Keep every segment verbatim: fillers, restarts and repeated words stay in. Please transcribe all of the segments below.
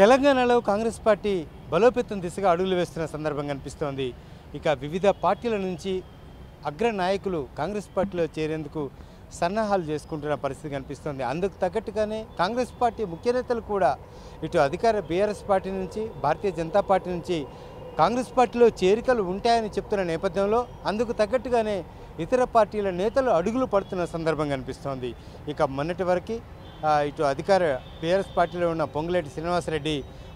తెలంగాణలో కాంగ్రెస్ పార్టీ బలోపేతం దిశగా అడుగులు వేస్తున్న సందర్భం కనిపిస్తోంది. ఇక వివిధ పార్టీల నుంచి అగ్ర నాయకులు కాంగ్రెస్ పార్టీలో చేరేందుకు సన్నాహాలు చేసుకుంటున్న పరిస్థితి కనిపిస్తోంది. అందుకు తగ్గట్టుగానే కాంగ్రెస్ పార్టీ ముఖ్య నేతలు కూడా ఇటు అధికార బీఆర్ఎస్ పార్టీ నుంచి భారతీయ జనతా పార్టీ నుంచి కాంగ్రెస్ పార్టీలో చేరికలు ఉంటాయని చెప్తున్న నేపథ్యంలో అందుకు తగ్గట్టుగానే ఇతర పార్టీల నేతలు అడుగులు పడుతున్న సందర్భం కనిపిస్తోంది. ఇక మొన్నటి వరకు ఇటు అధికార బీఆర్ఎస్ పార్టీలో ఉన్న పొంగులేటి శ్రీనివాస్ రెడ్డి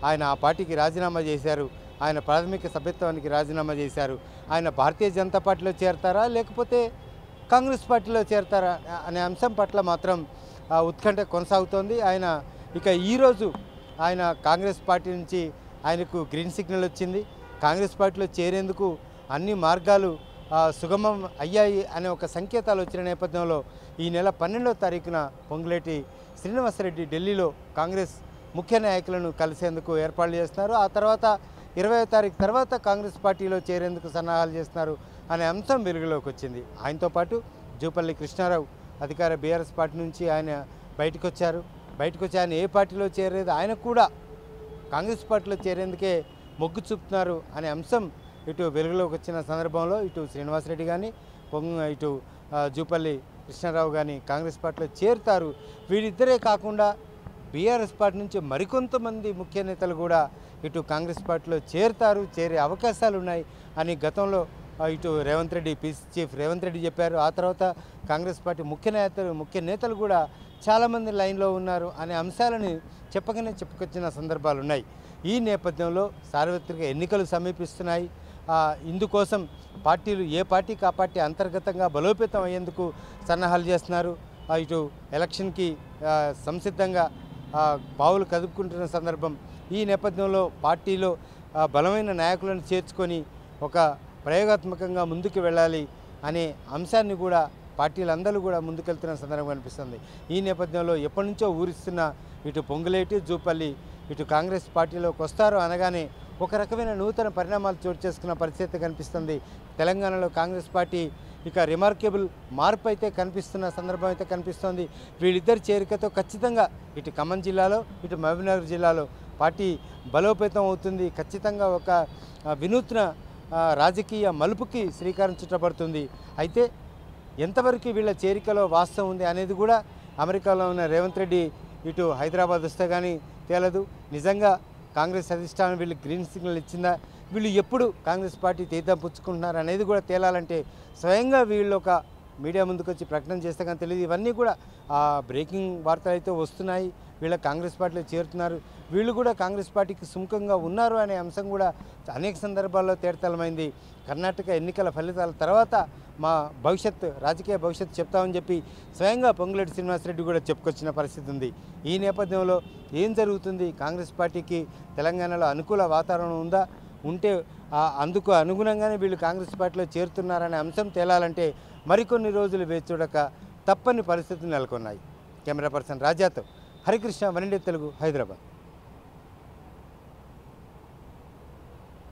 ఆయన ఆ పార్టీకి రాజీనామా చేశారు. ఆయన ప్రాథమిక సభ్యత్వానికి రాజీనామా చేశారు. ఆయన భారతీయ జనతా పార్టీలో చేరతారా లేకపోతే కాంగ్రెస్ పార్టీలో చేరతారా అనే అంశం పట్ల మాత్రం ఉత్కంఠ కొనసాగుతోంది. ఆయన ఇక ఈరోజు ఆయన కాంగ్రెస్ పార్టీ నుంచి ఆయనకు గ్రీన్ సిగ్నల్ వచ్చింది. కాంగ్రెస్ పార్టీలో చేరేందుకు అన్ని మార్గాలు సుగమం అయ్యాయి అనే ఒక సంకేతాలు వచ్చిన నేపథ్యంలో ఈ నెల పన్నెండవ తారీఖున పొంగులేటి శ్రీనివాసరెడ్డి ఢిల్లీలో కాంగ్రెస్ ముఖ్య నాయకులను కలిసేందుకు ఏర్పాట్లు చేస్తున్నారు. ఆ తర్వాత ఇరవై తారీఖు తర్వాత కాంగ్రెస్ పార్టీలో చేరేందుకు సన్నాహాలు చేస్తున్నారు అనే అంశం వెలుగులోకి వచ్చింది. ఆయనతో పాటు జూపల్లి కృష్ణారావు అధికార బీఆర్ఎస్ పార్టీ నుంచి ఆయన బయటకు వచ్చారు. బయటకు వచ్చి ఆయన ఏ పార్టీలో చేరలేదు, ఆయన కూడా కాంగ్రెస్ పార్టీలో చేరేందుకే మొగ్గు చూపుతున్నారు అనే అంశం ఇటు వెలుగులోకి వచ్చిన సందర్భంలో ఇటు శ్రీనివాసరెడ్డి కానీ ఇటు జూపల్లి కృష్ణారావు కానీ కాంగ్రెస్ పార్టీలో చేరుతారు. వీరిద్దరే కాకుండా బీఆర్ఎస్ పార్టీ నుంచి మరికొంతమంది ముఖ్య నేతలు కూడా ఇటు కాంగ్రెస్ పార్టీలో చేరుతారు, చేరే అవకాశాలు ఉన్నాయి అని గతంలో ఇటు రేవంత్ రెడ్డి పీసీ చీఫ్ రేవంత్ రెడ్డి చెప్పారు. ఆ తర్వాత కాంగ్రెస్ పార్టీ ముఖ్య నేతలు ముఖ్య నేతలు కూడా చాలామంది లైన్లో ఉన్నారు అనే అంశాలని చెప్పకనే చెప్పుకొచ్చిన సందర్భాలు ఉన్నాయి. ఈ నేపథ్యంలో సార్వత్రిక ఎన్నికలు సమీపిస్తున్నాయి. ఇందుకోసం పార్టీలు ఏ పార్టీకి ఆ పార్టీ అంతర్గతంగా బలోపేతం అయ్యేందుకు సన్నాహాలు చేస్తున్నారు. ఇటు ఎలక్షన్కి సంసిద్ధంగా పావులు కదుపుకుంటున్న సందర్భం. ఈ నేపథ్యంలో పార్టీలో బలమైన నాయకులను చేర్చుకొని ఒక ప్రయోగాత్మకంగా ముందుకు వెళ్ళాలి అనే అంశాన్ని కూడా పార్టీలందరూ కూడా ముందుకెళ్తున్న సందర్భం కనిపిస్తుంది. ఈ నేపథ్యంలో ఎప్పటి నుంచో ఊరిస్తున్న ఇటు పొంగులేటి జూపల్లి ఇటు కాంగ్రెస్ పార్టీలోకి వస్తారు అనగానే ఒక రకమైన నూతన పరిణామాలు చోటు చేసుకున్న పరిస్థితి కనిపిస్తుంది. తెలంగాణలో కాంగ్రెస్ పార్టీ ఇక రిమార్కబుల్ మార్పు అయితే కనిపిస్తున్న సందర్భం అయితే కనిపిస్తోంది. వీళ్ళిద్దరి చేరికతో ఖచ్చితంగా ఇటు ఖమ్మం జిల్లాలో ఇటు మహబూబ్నగర్ జిల్లాలో పార్టీ బలోపేతం అవుతుంది. ఖచ్చితంగా ఒక వినూత్న రాజకీయ మలుపుకి శ్రీకారం చుట్టబడుతుంది. అయితే ఎంతవరకు వీళ్ళ చేరికలో వాస్తవం ఉంది అనేది కూడా అమెరికాలో ఉన్న రేవంత్ రెడ్డి ఇటు హైదరాబాద్ వస్తే కానీ తేలదు. నిజంగా కాంగ్రెస్ అధిష్టానం వీళ్ళు గ్రీన్ సిగ్నల్ ఇచ్చిందా, వీళ్ళు ఎప్పుడు కాంగ్రెస్ పార్టీ తీర్థం పుచ్చుకుంటున్నారు అనేది కూడా తేలాలంటే స్వయంగా వీళ్ళు ఒక మీడియా ముందుకు వచ్చి ప్రకటన చేస్తే కానీ తెలియదు. ఇవన్నీ కూడా బ్రేకింగ్ వార్తలు అయితే వస్తున్నాయి. వీళ్ళ కాంగ్రెస్ పార్టీలో చేరుతున్నారు, వీళ్ళు కూడా కాంగ్రెస్ పార్టీకి సుముఖంగా ఉన్నారు అనే అంశం కూడా అనేక సందర్భాల్లో తేటతలమైంది. కర్ణాటక ఎన్నికల ఫలితాల తర్వాత మా భవిష్యత్ రాజకీయ భవిష్యత్తు చెప్తామని చెప్పి స్వయంగా పొంగులేటి శ్రీనివాసరెడ్డి కూడా చెప్పుకొచ్చిన పరిస్థితి ఉంది. ఈ నేపథ్యంలో ఏం జరుగుతుంది, కాంగ్రెస్ పార్టీకి తెలంగాణలో అనుకూల వాతావరణం ఉందా, ఉంటే అందుకు అనుగుణంగానే వీళ్ళు కాంగ్రెస్ పార్టీలో చేరుతున్నారనే అంశం తేలాలంటే మరికొన్ని రోజులు వేచి చూడక తప్పని పరిస్థితులు నెలకొన్నాయి. కెమెరా పర్సన్ రాజాతో హరికృష్ణ వనిరెడ్డి, తెలుగు, హైదరాబాద్.